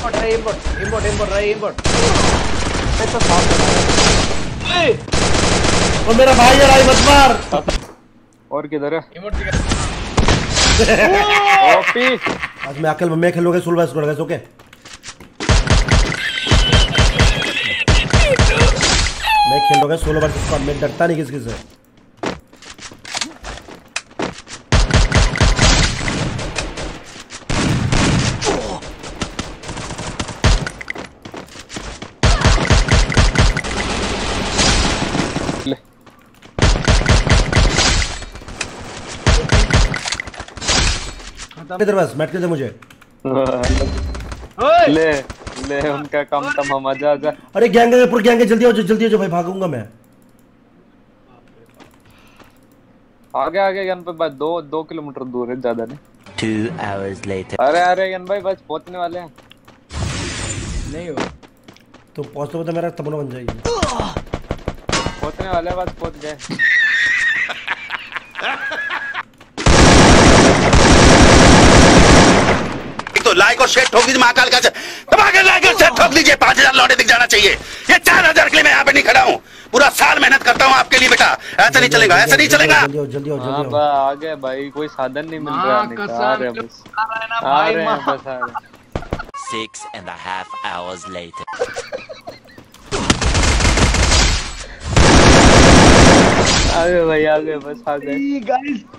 Import तो मेरा भाई यार आई मत मार। और किधर है ओपी? आज मैं अकेले मैं खेलूंगा सुलवा स्कोर गाइस। ओके मैं खेलूंगा 16 बार स्क्वाड। मैं डरता नहीं किसी से। इधर बस बैठ के दे मुझे। ले ले उनका काम तमाम। आजा आजा। अरे गैंग है पूरी गैंग है। जल्दी आओ भाई भागूंगा मैं। आगे आगे गन पे बस 2 किलोमीटर दूर है ज्यादा नहीं। 2 hours later। अरे अरे गन भाई बस पहुंचने वाले हैं। नहीं हो तो पहुंच तो मेरा तबला बन जाएगी। पहुंचने वाले बस पहुंच गए। तो लाइक और शेयर ठोक दीजिए महाकाल का। दबाकर लाइक और शेयर ठोक दीजिए। 5000 लौटे दिख जाना चाहिए। ये 4000 के लिए मैं यहाँ पे नहीं खड़ा हूँ। पूरा साल मेहनत करता हूँ आपके लिए बेटा। ऐसा नहीं चलेगा, ऐसा नहीं चलेगा। जल्दी आ गया भाई। कोई साधन नहीं मिल रहा। 6.5 hours later। अरे भाई आ गए बस आ गए।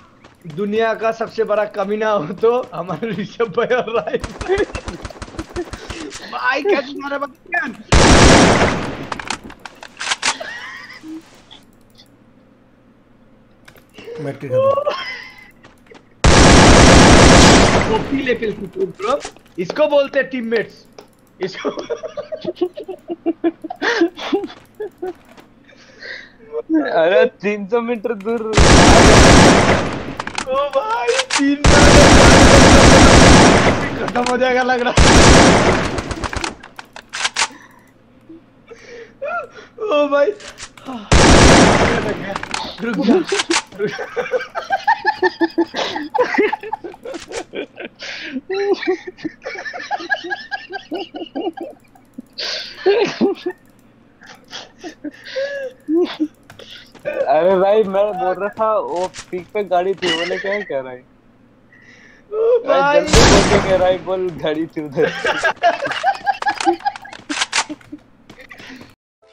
दुनिया का सबसे बड़ा कमीना हो तो हमारे ऋषभ भाई और राय भाई। क्या तुम्हारा बच्चन बैठ के तो पीले पिल इसको बोलते हैं टीममेट्स इसको। अरे 300 मीटर दूर ओ भाई। 3 मिनट खत्म हो जाएगा लग रहा। ओ भाई रुक जा अरे भाई मैं बोल रहा था वो पीक पे गाड़ी थी। बोले क्या कह रहा है भाई? जल्दी कह रहा है बोल गाड़ी थी उधर।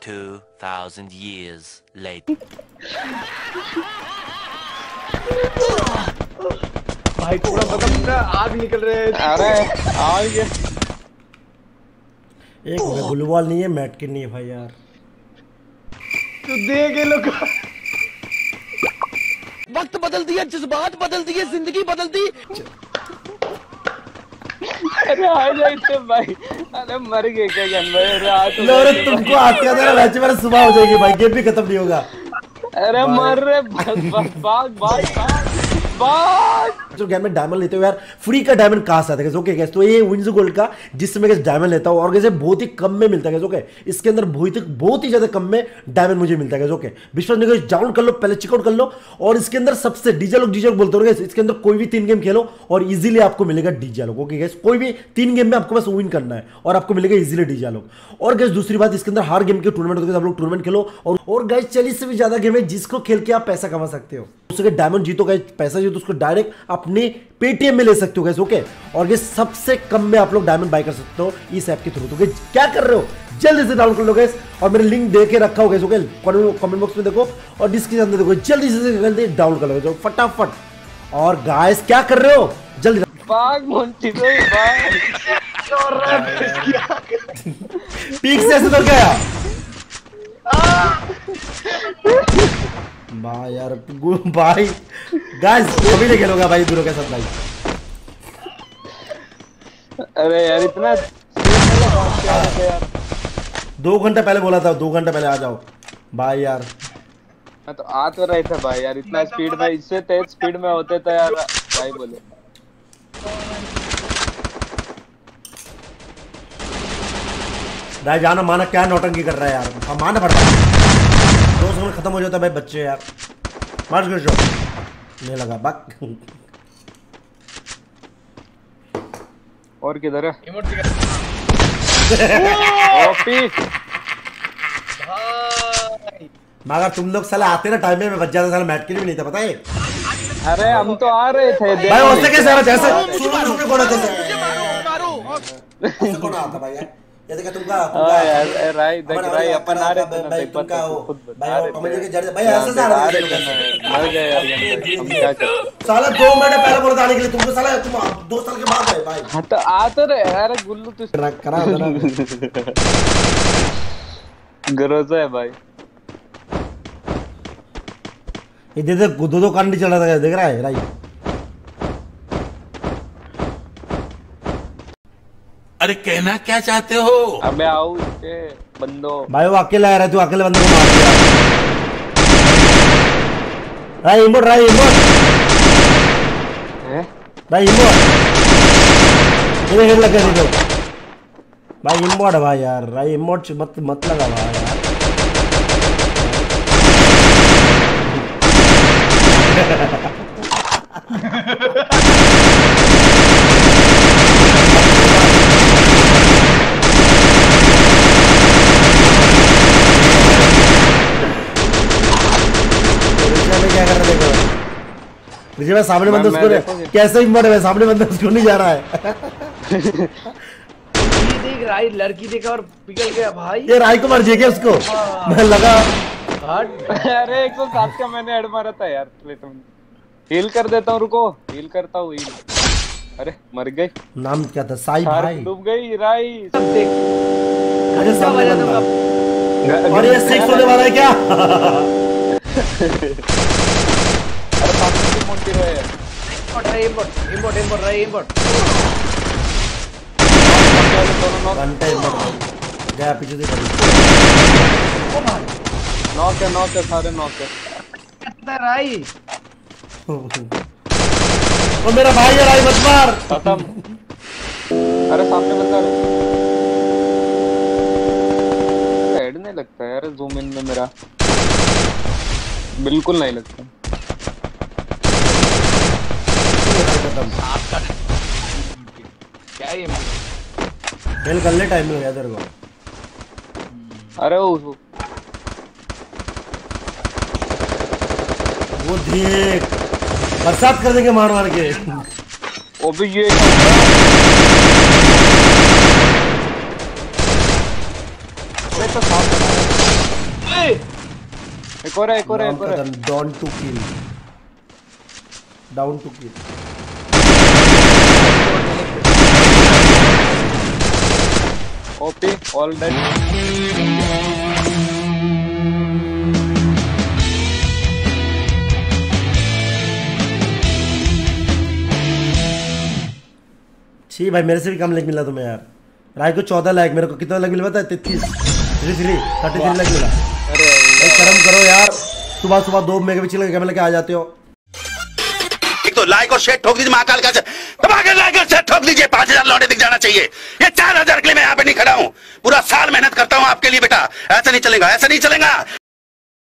2000 years later। भाई पूरा आग निकल रहे हैं। अरे आग एक गुलवाल नहीं है मैट की नहीं है भाई यार। तू देखे लोग वक्त बदल दिया, जज्बात बदल दिए, जिंदगी बदल दी। अरे आ जाए तो भाई। अरे मर गए क्या जान भाई। रात लो रे तुमको आते आते मैच में सुबह हो जाएगी भाई। गेम भी खत्म नहीं होगा। अरे मर रे भाग। जो गेम में डायमंड लेते हो यार फ्री का डायमंड कहां से आता है? ओके गाइस तो ये विंजो गोल्ड का जिसमें गाइस डायमंड लेता हूं और गाइस बहुत ही कम में मिलता है गाइस। ओके इसके अंदर बहुत ही ज्यादा कम में डायमंड मुझे मिलता है गाइस। ओके विश्वास नहीं गाइस डाउन कर लो पहले चेकआउट कर लो। और इसके अंदर सबसे डीजे लोग बोलते हो गाइस। इसके अंदर कोई भी 3 गेम खेलो और इजीली आपको मिलेगा डीजे लोग। ओके गाइस कोई भी 3 गेम में आपको बस विन करना है और आपको मिलेगा इजीली डीजे लोग। और गाइस दूसरी बात इसके अंदर हर गेम के टूर्नामेंट होते हैं। आप लोग टूर्नामेंट खेलो और गाइस 40 से भी ज्यादा गेम है जिसको खेल के आप पैसा कमा सकते हो। उसके डायमंड जीतो गाइस पैसा जीतो उसको डायरेक्ट अपने पेटीएम में ले सकते हो गाइस। ओके और ये सबसे कम में आप लोग डायमंड बाय कर सकते हो इस ऐप के थ्रू। तो गाइस क्या कर रहे हो जल्दी से डाउनलोड कर लो गाइस। और मैंने लिंक दे के रखा हो गाइस। ओके कमेंट बॉक्स में देखो और डिस्क्रिप्शन में देखो। जल्दी से जल्दी डाउनलोड कर लो गाइस फटाफट। और गाइस क्या कर रहे हो जल्दी ठीक से ऐसे तो क्या भाई यार भाई गाइस कभी नहीं खेलूंगा भाई दूरों के साथ भाई। अरे यार इतना 2 घंटा पहले बोला था 2 घंटा पहले आ जाओ भाई यार। मैं तो आ तो रहा था भाई यार इतना स्पीड में। इससे तेज स्पीड में होते थे यार भाई। बोले भाई जाना माना क्या नौटंकी कर रहा है यार। माना पड़ता है 2 सेकंड खत्म हो जाता भाई। बच्चे यार मार्च कर नहीं लगा बाक। और किधर है मगर तुम लोग साला आते ना टाइम में बच जाता, साला मैट के लिए भी नहीं था पता है। अरे हम तो आ रहे थे भाई, उससे कैसे आ रहा था ऐसे? सुनो सुनो कौन आता है? मारो मारो कौन आता भाई? जैसे कि तुमका यार राय देख राय अपन आ रहे थे ना पेपर खुद भाई, और कमेंट के जड़ भाई ऐसे से आ रहे थे मर गए यार। साला 2 मिनट पहले बोल आने के लिए तुमको, साला तुम 2 साल के बाद आए भाई। हां तो आ तो रे यार गुल्लू तू करा ना गरोजा है भाई। ये देख दो कंडी चला था, देख रहा है राय? अरे कहना क्या चाहते हो? अबे आओ इसके बंदो भाई, वो अकेला है रहा, तू अकेले बंदो को मार दिया। राय इमोट, राय इमोट हैं भाई, इमोट इधर लगा दे दो भाई। इमोट भाई यार, राय इमोट मत लगा भाई भाई। सामने बंदा उसको कैसे इमोट है? सामने बंदा उसको नहीं जा रहा है। ये देख राय लड़की देखा और पिघल गया भाई। ये राय को मार दिया क्या उसको? मैं लगा अरे 107 का मैंने हेड मारा था यार। ले तुम हील कर देता हूं, रुको हील करता हूं। अरे मर गई। नाम क्या था? साई भाई डूब गई राय। सब देख अरे सब आ जाता हूं। और ये 6 होने वाला है क्या? अरे पापी मोंटी रहे इम्पोर्ट रहे इम्पोर्ट घंटे इम्पोर्ट गया पीछे से। ओ भाई नॉक है सारे नॉक है। कितना राई ओ मेरा भाई है राई, मत मार खत्म। अरे सामने बंदा है, हेड नहीं लगता है यार जूम इन में मेरा, बिल्कुल नहीं लगता। क्या ये खेल कर ले, टाइम हो गया तेरे को। अरे वो देख बरसात कर देंगे मार मार के। वो भी ये तो एक और down to kill OP all dead. ठीक भाई, मेरे से भी कम लाइक मिला तुम्हें यार। राय को 14 लाइक, मेरे को कितना लाइक मिला था? 33 लाइक मिला। अरे शर्म करो यार, सुबह सुबह 2 मेगापिक्सल का कैमरा लेके आ जाते हो। तो लाइक और शेयर ठोक दीजिए महाकाल का, लाइक और शेयर ठोक दीजिए। 5000 लौटे दिख जाना चाहिए। ये 4000 के लिए मैं यहाँ पे नहीं खड़ा हूँ, पूरा साल मेहनत करता हूँ आपके लिए बेटा। ऐसा नहीं चलेगा, ऐसा नहीं चलेगा।